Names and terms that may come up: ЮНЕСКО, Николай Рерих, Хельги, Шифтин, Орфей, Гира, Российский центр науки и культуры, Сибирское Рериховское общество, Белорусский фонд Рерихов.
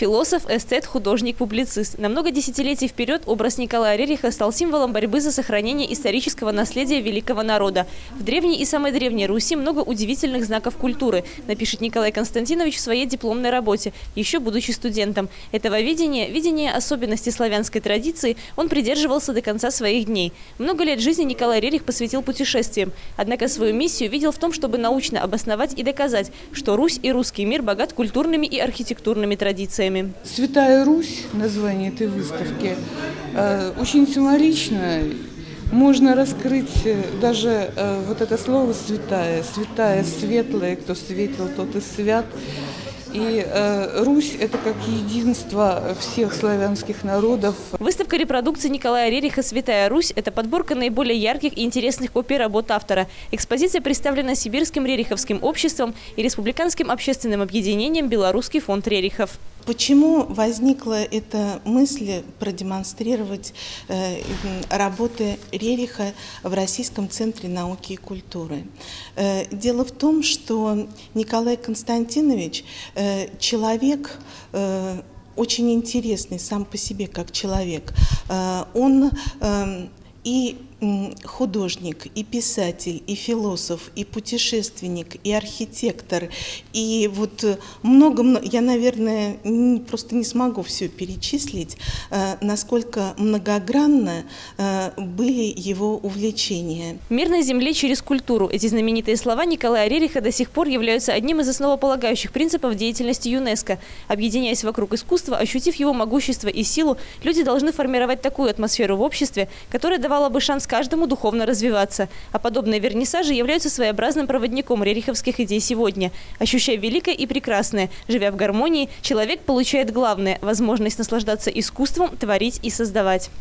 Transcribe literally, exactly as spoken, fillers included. Философ, эстет, художник, публицист. На много десятилетий вперед образ Николая Рериха стал символом борьбы за сохранение исторического наследия великого народа. В древней и самой древней Руси много удивительных знаков культуры, напишет Николай Константинович в своей дипломной работе, еще будучи студентом. Этого видения, видения особенностей славянской традиции, он придерживался до конца своих дней. Много лет жизни Николай Рерих посвятил путешествиям. Однако свою миссию видел в том, чтобы научно обосновать и доказать, что Русь и русский мир богат культурными и архитектурными традициями. «Святая Русь» – название этой выставки – очень символично. Можно раскрыть даже вот это слово «святая». «Святая», «светлая», кто светил, тот и свят. И э, Русь – это как единство всех славянских народов. Выставка репродукции Николая Рериха «Святая Русь» – это подборка наиболее ярких и интересных копий работ автора. Экспозиция представлена Сибирским Рериховским обществом и Республиканским общественным объединением «Белорусский фонд Рерихов». Почему возникла эта мысль продемонстрировать э, работы Рериха в Российском центре науки и культуры? Э, дело в том, что Николай Константинович э, – человек э, очень интересный сам по себе как человек. Э, он э, и художник, и писатель, и философ, и путешественник, и архитектор, и вот много-много, я, наверное, не, просто не смогу все перечислить, насколько многогранно были его увлечения. «Мир на земле через культуру» – эти знаменитые слова Николая Рериха до сих пор являются одним из основополагающих принципов деятельности ЮНЕСКО. Объединяясь вокруг искусства, ощутив его могущество и силу, люди должны формировать такую атмосферу в обществе, которая давала бы шанс каждому духовно развиваться. А подобные вернисажи являются своеобразным проводником рериховских идей сегодня. Ощущая великое и прекрасное, живя в гармонии, человек получает главное – возможность наслаждаться искусством, творить и создавать.